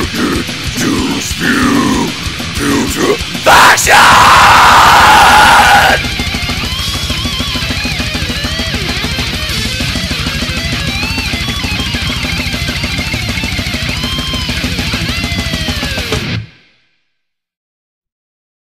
to spew future fashion!